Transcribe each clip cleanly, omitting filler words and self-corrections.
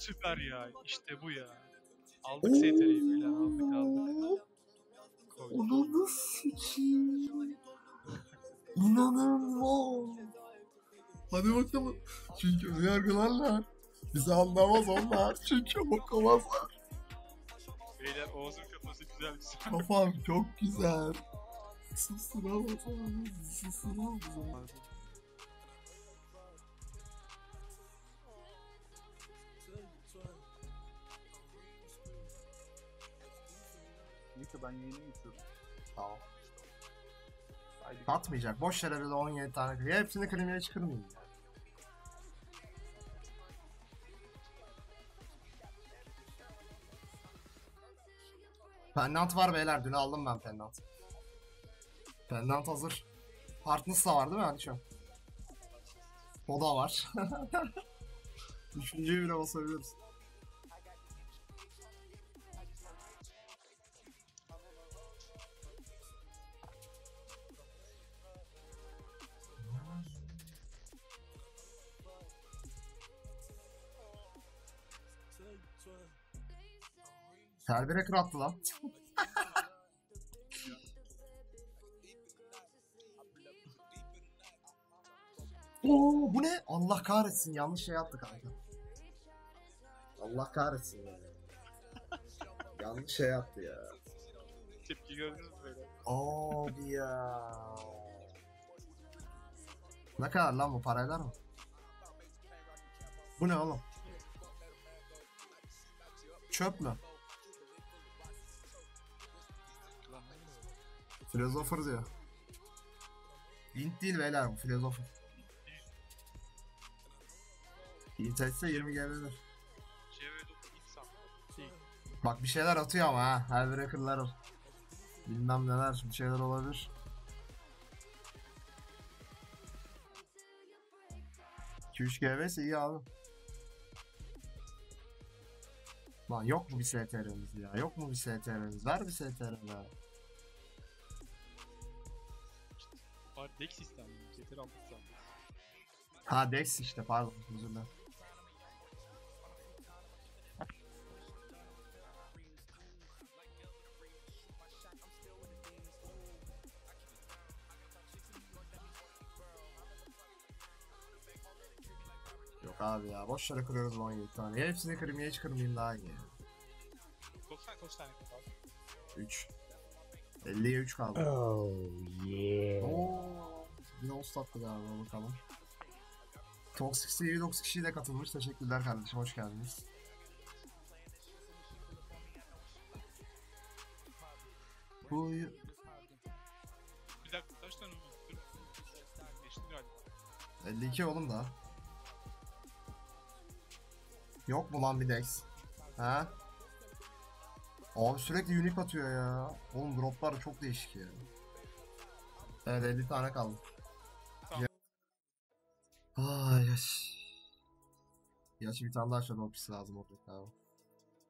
Süper ya, işte bu ya. Aldık STR'yi bile, aldık. Ananı sikiyim. İnanılmaz. Hadi bakalım. Çünkü önyargılarlar. Bizi anlamaz onlar. Çünkü okumazlar. Beyler Oğuz'un kafası güzel bir şey. Kafam çok güzel. Susunamaz. Neyse ben yeni geçiyorum. Tamam. Batmayacak. Boş yere böyle 17 tane kırıyor. Hepsini klimeye çıkarmayayım yani. Pendant var beyler. Dün aldım ben pendant. Pendant hazır. Partners da var değil mi? Hadi şu. O da var. Üçüncüyü bile basabiliriz. Terbire krattı lan. Oo, bu ne? Allah kahretsin, yanlış şey yaptı kanka. Allah kahretsin yani. Yanlış şey yaptı ya. Tepki gördünüz mü böyle? Abi ya. Ne kadar lan bu, paraylar mı? Bu ne oğlum? Çöp mü? Filozofer diyor. Hint değil beyler bu, filozofer. Hint etse 20 gelir. Bak bir şeyler atıyor ama ha. Hellbreaker'lar var. Bilmem neler, bir şeyler olabilir. Q3GB'si iyi abi. Lan yok mu bir STR'miz ya? Yok mu bir STR'miz? Ver bir STR'miz ya. Dex sistem mi? Getir aldık sen. Ha Dex işte, pardon özür dilerim. Yok abi ya, boş yere kırıyoruz 17 tane. Ya hepsini kırayım ya hiç kırmayayım daha iyi. Kaç tane kaldı? 3. 50'ye 3 kaldı. Oh yeah. Ooo. Bir de o stattı galiba, bakalım. Toxic TV 9 kişiyle katılmış. Teşekkürler kardeşim, hoş geldiniz. Bu... Bir dakika kaç tane oldu? 52 oğlum da. Yok mu lan bir Dex? Ha? Abi sürekli unique atıyor ya. Oğlum droplar çok değişik ya. Evet 50 tane kaldı. Tamam. Ay yaş. Yaş bir tane daha şöyle opisi lazım ortak abi.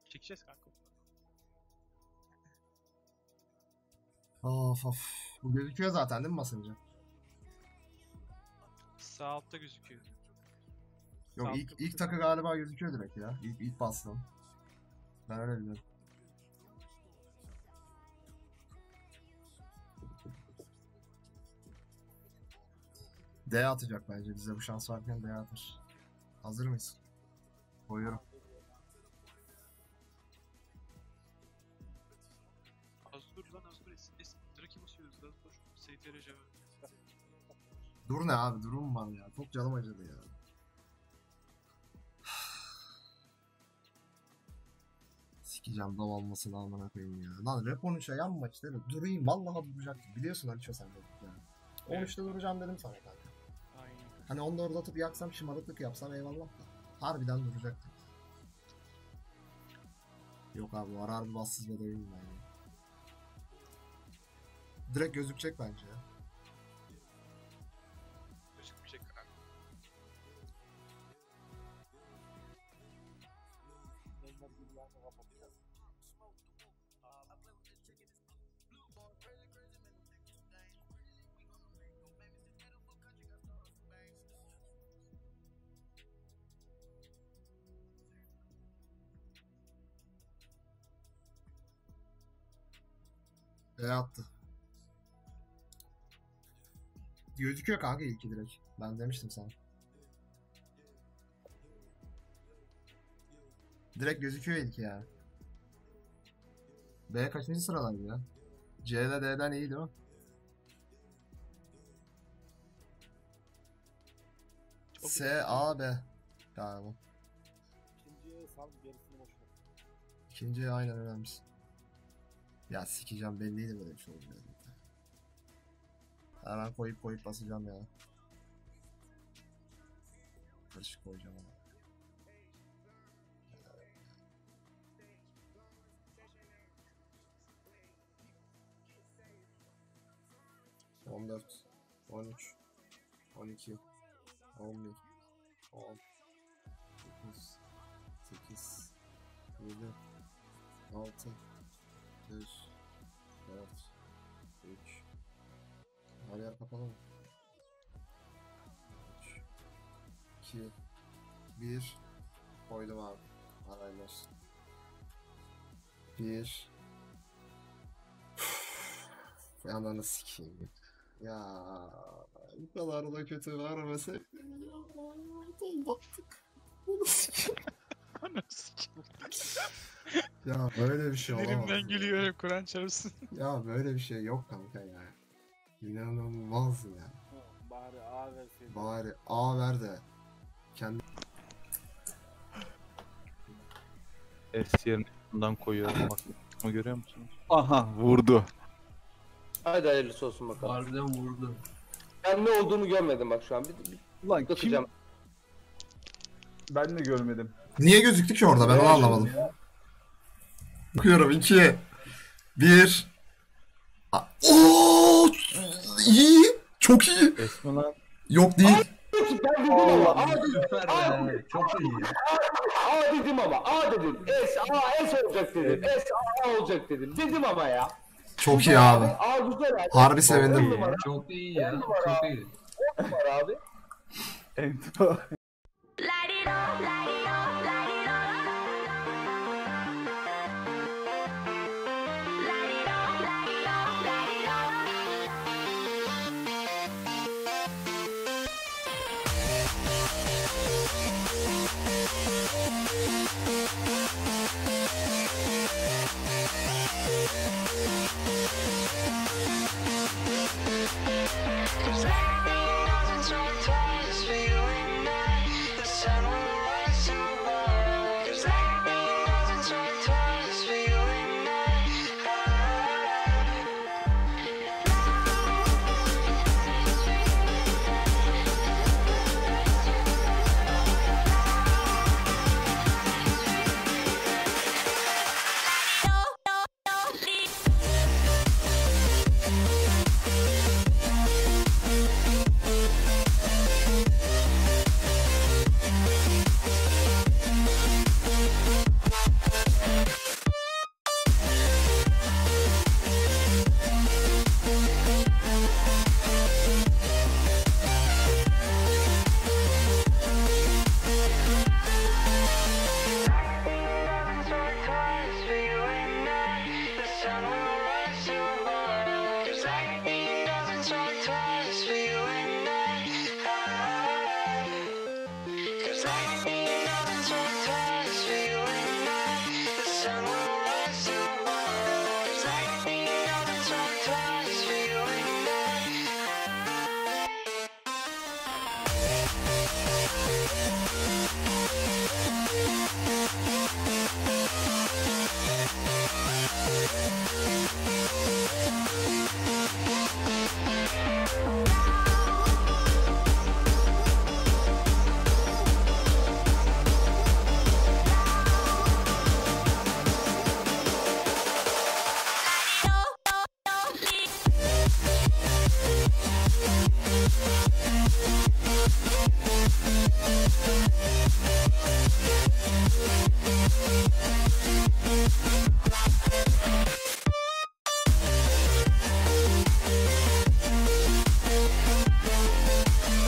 Çekeceğiz kanka. Of of. Bu gözüküyor zaten değil mi basınca? Sağ altta gözüküyor. Yok sağ ilk takı galiba gözüküyor direkt ya. İlk bastım. Ben öyle biliyorum. D atacak bence, bize bu şans varken D atır. Hazır mıyız? Koyuyorum. Azdur lan, azdur esin. Draki basıyoruz, azdur. STRC. Dur ne abi, durum var ya. Çok canım acıdı ya. Sikeceğim dam almasını amına koyayım ya. Lan rep 13'e yanma işte. Durayım vallahi duracaktım. Biliyorsun Ali Çösen dedik yani. 13'te duracağım dedim sana kanka. Aynen. Hani onu da orada atıp yaksam, şımarıklık yapsam eyvallah da. Harbiden duracaktım. Yok abi, var harbi bassız ve değilim ben ya. Direkt gözükecek bence ya. Gözükmeyecek kanka. attı. Gözüküyor kanka ilki direkt. Ben demiştim sana. Direkt gözüküyor ilki ya. B kaçıncı sıralardı ya? C ile D'den iyi değil mi? Çok S, A, B. Galiba. İkinciye sal, gerisini boş ver. İkinciye aynen önemlisi. Ya sikeceğim, belliydi böyle bir şey olacak. Her an koyup koyup basacağım ya. Karışık koyacağım ama. Evet. 14, 13, 12, 11, 10, 9, 8, 7, 6, 5, 4, 3. Her yer kapalı mı? 3, 2, 1. Koydum abi. Arayın olsun. 1. Ananı sikeyim. Ya bu kadar da kötü vermese. Battık. Ananı sikeyim. Ananı sikeyim. Ya böyle bir şey olamaz. Elimden geliyor öyle Kur'an çarpsın. Ya böyle bir şey yok kanka ya. İnanılmaz ya. Bari A ver. Bari A ver de. Kendi... S yerine bundan koyuyorum bak. Bunu görüyor musunuz? Aha vurdu. Haydi hayırlısı olsun bakalım. Harbiden vurdu. Ben ne olduğunu görmedim bak şu an. Ulan kim? Ben de görmedim. Niye gözüktü ki orada, ben onu anlamadım. Bakıyorum 2 1 Ooo iyi, çok iyi. Esmalan. Yok değil. Ben dedim ama A dedim. A dedim. Çok iyi. A dedim ama A dedim. S A S olacak dedim. S A olacak dedim. Dedim ama ya. Çok iyi abi. A güzel. Harbi sevindim. Çok iyi ya. Çok iyi. Çok var abi. Ento. Cause everything doesn't turn twice for you.